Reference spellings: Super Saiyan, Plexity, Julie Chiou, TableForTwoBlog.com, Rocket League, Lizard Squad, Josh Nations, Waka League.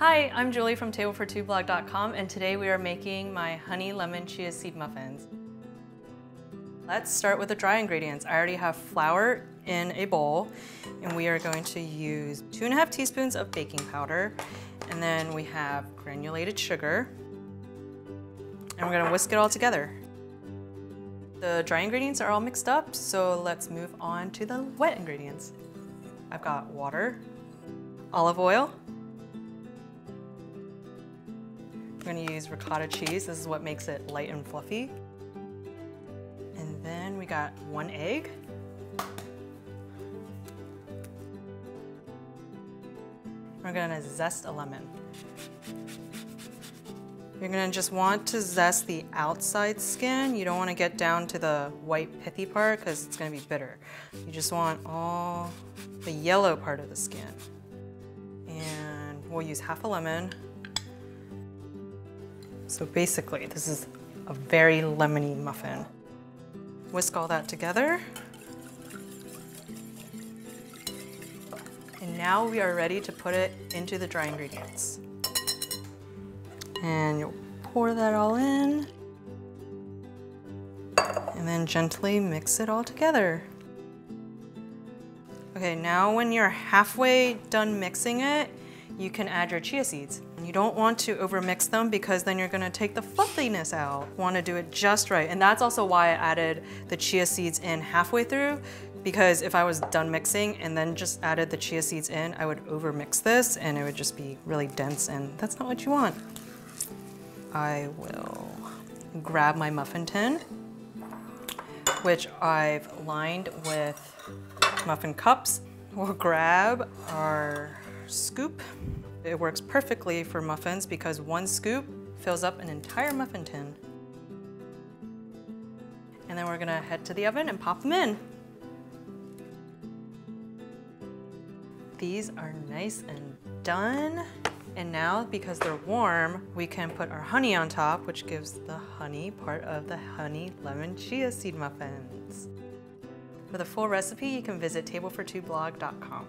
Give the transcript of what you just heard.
Hi, I'm Julie from TableForTwoBlog.com, and today we are making my honey lemon chia seed muffins. Let's start with the dry ingredients. I already have flour in a bowl, and we are going to use 2.5 teaspoons of baking powder, and then we have granulated sugar, and we're gonna whisk it all together. The dry ingredients are all mixed up, so let's move on to the wet ingredients. I've got water, olive oil. I'm gonna use ricotta cheese. This is what makes it light and fluffy. And then we got 1 egg. We're gonna zest a lemon. You're gonna just want to zest the outside skin. You don't wanna get down to the white pithy part because it's gonna be bitter. You just want all the yellow part of the skin. And we'll use half a lemon. So basically, this is a very lemony muffin. Whisk all that together. And now we are ready to put it into the dry ingredients. And you'll pour that all in, and then gently mix it all together. Okay, now when you're halfway done mixing it, you can add your chia seeds. And you don't want to overmix them because then you're gonna take the fluffiness out. You wanna do it just right. And that's also why I added the chia seeds in halfway through, because if I was done mixing and then just added the chia seeds in, I would overmix this and it would just be really dense, and that's not what you want. I will grab my muffin tin, which I've lined with muffin cups. We'll grab our scoop. It works perfectly for muffins because 1 scoop fills up an entire muffin tin. And then we're gonna head to the oven and pop them in. These are nice and done. And now, because they're warm, we can put our honey on top, which gives the honey part of the honey lemon chia seed muffins. For the full recipe, you can visit TableForTwoBlog.com.